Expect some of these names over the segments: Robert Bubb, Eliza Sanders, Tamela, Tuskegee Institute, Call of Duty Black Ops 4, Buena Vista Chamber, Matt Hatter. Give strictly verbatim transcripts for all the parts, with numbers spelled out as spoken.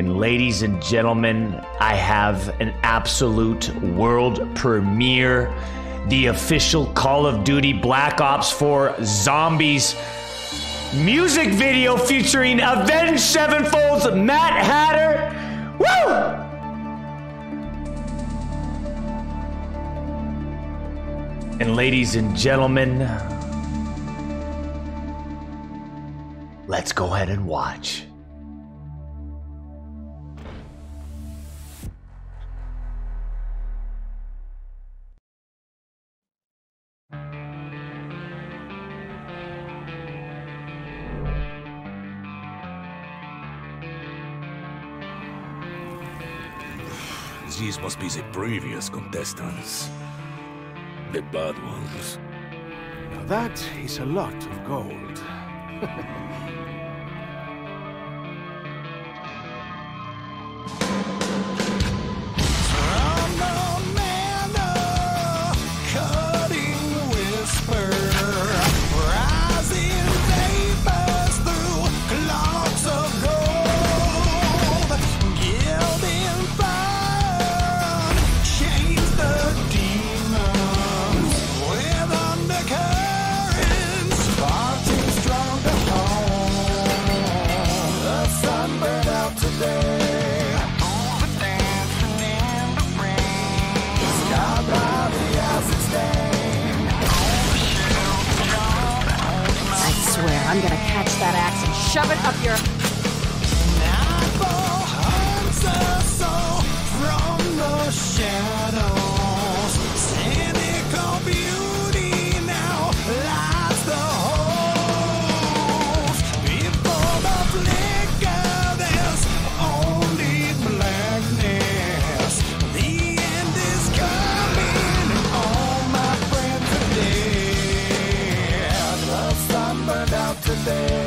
And ladies and gentlemen, I have an absolute world premiere. The official Call of Duty Black Ops four Zombies music video featuring Avenged Sevenfold's Matt Hatter. Woo! And ladies and gentlemen, let's go ahead and watch. These must be the previous contestants. The bad ones. Now that is a lot of gold. From the man of cutting whisper, rising vapors through clouds of gold, gilding fire, chains the demon. I'm gonna catch that axe and shove it up your... Apple hunts us all from the shadows. Cynical beauty now lies the host. Before the flicker there's only blackness. The end is coming, all my friends are dead. The sun burned out today.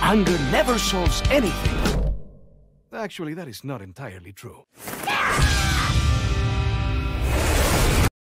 Anger never solves anything. Actually, that is not entirely true.